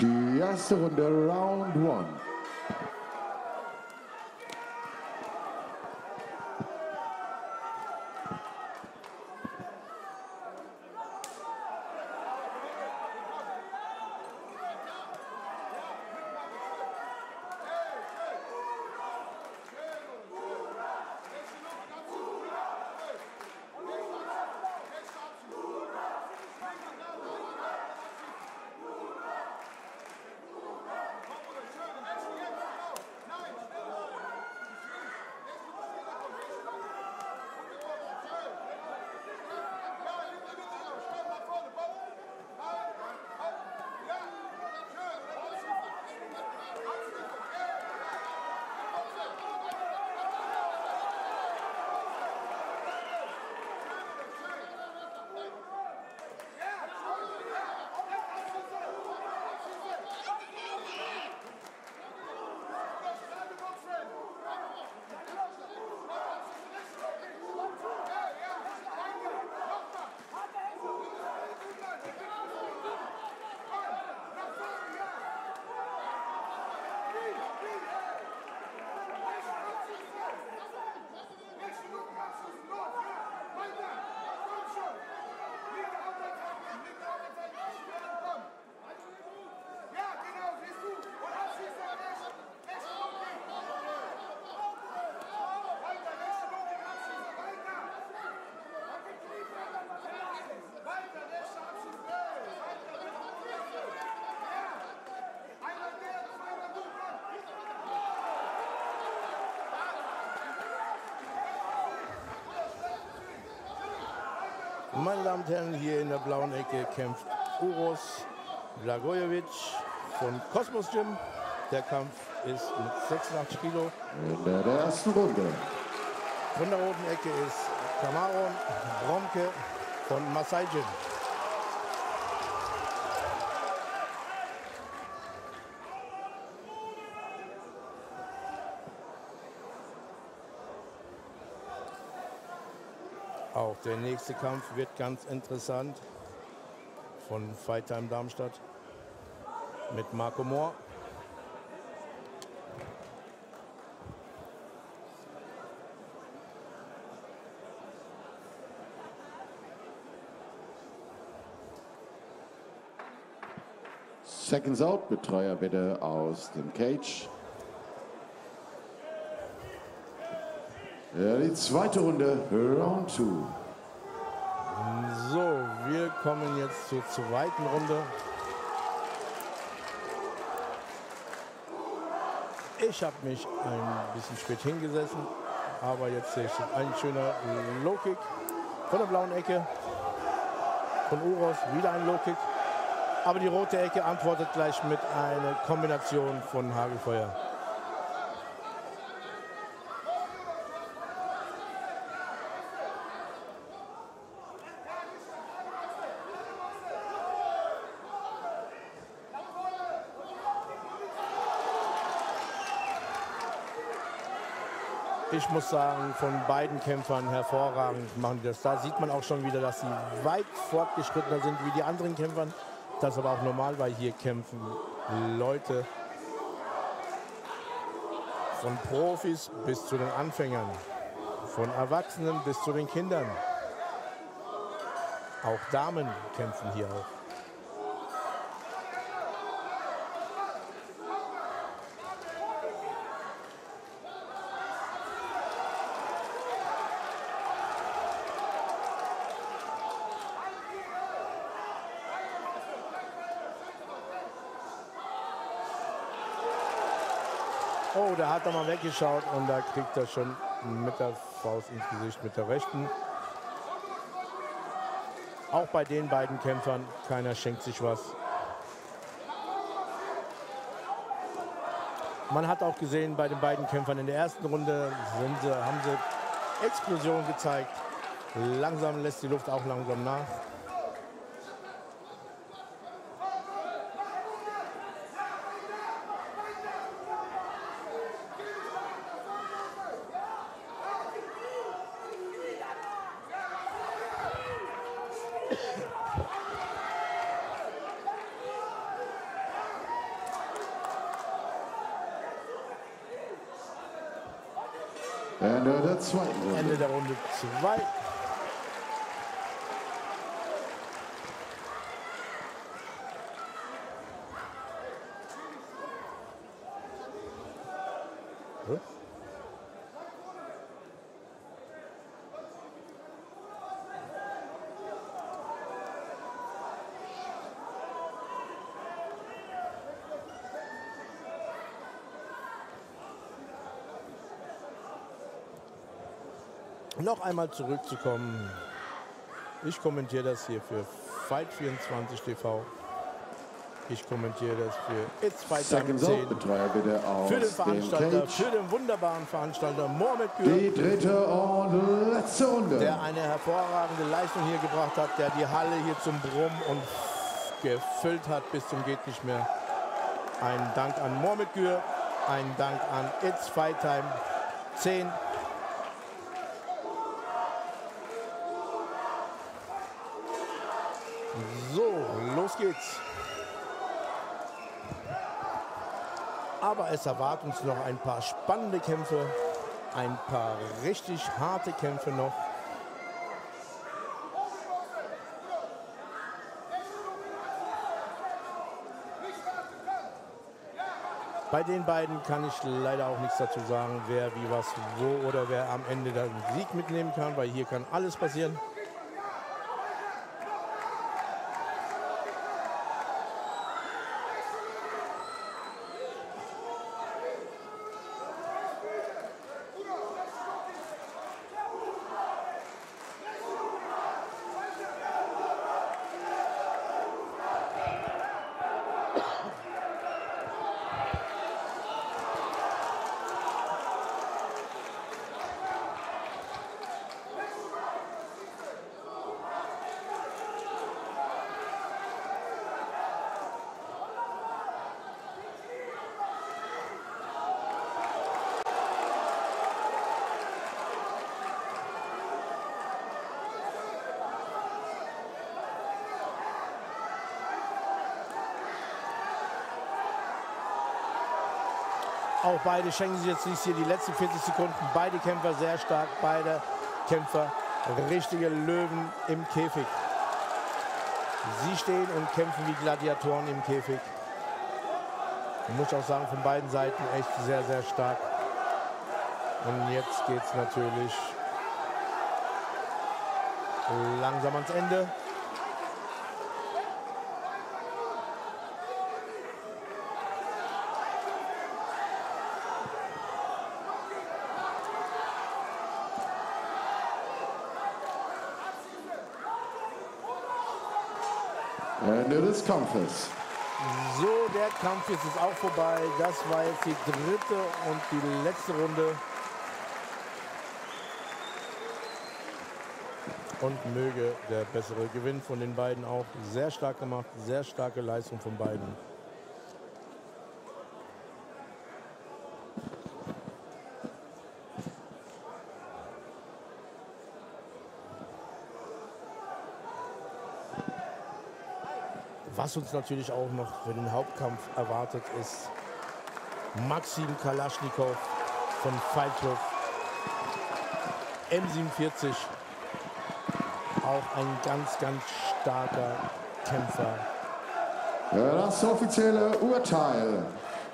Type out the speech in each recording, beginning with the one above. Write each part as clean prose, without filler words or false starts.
Die erste Runde, Round 1. Meine Damen und Herren, hier in der blauen Ecke kämpft Uros Blagojevic von Cosmos Gym. Der Kampf ist mit 86 Kilo. In der ersten Runde. Von der roten Ecke ist Kameron Bromke von Masai Gym. Auch der nächste Kampf wird ganz interessant von Fighttime Darmstadt mit Marco Mohr. Seconds out, Betreuer bitte aus dem Cage. Ja, die zweite Runde, Round 2. So, wir kommen jetzt zur zweiten Runde. Ich habe mich ein bisschen spät hingesessen, aber jetzt sehe ich ein schöner Low-Kick von der blauen Ecke. Von Uros wieder ein Low-Kick. Aber die rote Ecke antwortet gleich mit einer Kombination von Hagelfeuer. Ich muss sagen, von beiden Kämpfern hervorragend machen die das. Da sieht man auch schon wieder, dass sie weit fortgeschrittener sind wie die anderen Kämpfer. Das ist aber auch normal, weil hier kämpfen Leute von Profis bis zu den Anfängern, von Erwachsenen bis zu den Kindern. Auch Damen kämpfen hier auch. Oh, da hat er mal weggeschaut und da kriegt er schon mit der Faust ins Gesicht, mit der rechten. Auch bei den beiden Kämpfern, keiner schenkt sich was. Man hat auch gesehen, bei den beiden Kämpfern in der ersten Runde haben sie Explosion gezeigt. Langsam lässt die Luft auch langsam nach. Ende der zweiten Runde. Ende der Runde 2. Noch einmal zurückzukommen. Ich kommentiere das hier für Fight24 TV. Ich kommentiere das für It's Fight Time 10. Für den Veranstalter, für den wunderbaren Veranstalter Murmet Gür. Die dritte und letzte Runde. Der eine hervorragende Leistung hier gebracht hat, der die Halle hier zum Brummen und gefüllt hat bis zum geht nicht mehr. Ein Dank an Murmet Gür, ein Dank an It's Fight Time 10. So, los geht's. Aber es erwarten uns noch ein paar spannende Kämpfe, ein paar richtig harte Kämpfe noch. Bei den beiden kann ich leider auch nichts dazu sagen, wer wie was wo oder wer am Ende den Sieg mitnehmen kann, weil hier kann alles passieren. Auch beide schenken sich jetzt nicht hier die letzten 40 Sekunden. Beide Kämpfer sehr stark, beide Kämpfer richtige Löwen im Käfig. Sie stehen und kämpfen wie Gladiatoren im Käfig. Muss ich auch sagen, von beiden Seiten echt sehr, sehr stark. Und jetzt geht es natürlich langsam ans Ende. Ende des Kampfes. So, der Kampf ist jetzt auch vorbei. Das war jetzt die dritte und die letzte Runde. Und möge der bessere Gewinn von den beiden auch. Sehr stark gemacht, sehr starke Leistung von beiden. Was uns natürlich auch noch für den Hauptkampf erwartet, ist Maxim Kalaschnikow von Falkhof, M47. Auch ein ganz, ganz starker Kämpfer. Das offizielle Urteil.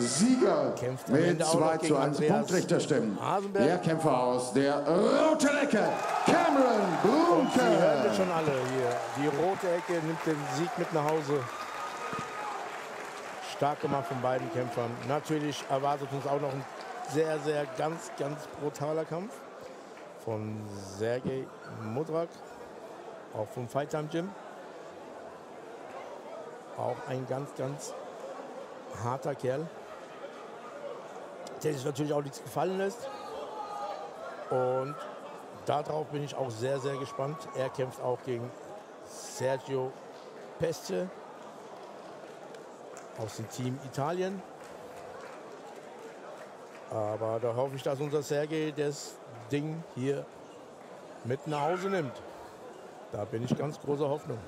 Sieger mit 2:1 Punktrichter-Stimmen. Der Kämpfer aus der roten Ecke, Kameron Bromke. Sie hören wir schon alle hier. Die rote Ecke nimmt den Sieg mit nach Hause. Stark gemacht von beiden Kämpfern. Natürlich erwartet uns auch noch ein sehr, sehr ganz, ganz brutaler Kampf von Sergei Mudrak, auch vom Fighttime Gym. Auch ein ganz, ganz harter Kerl, der sich natürlich auch nichts gefallen lässt. Und darauf bin ich auch sehr, sehr gespannt. Er kämpft auch gegen Sergio Peste aus dem Team Italien. Aber da hoffe ich, dass unser Sergei das Ding hier mit nach Hause nimmt. Da bin ich ganz großer Hoffnung.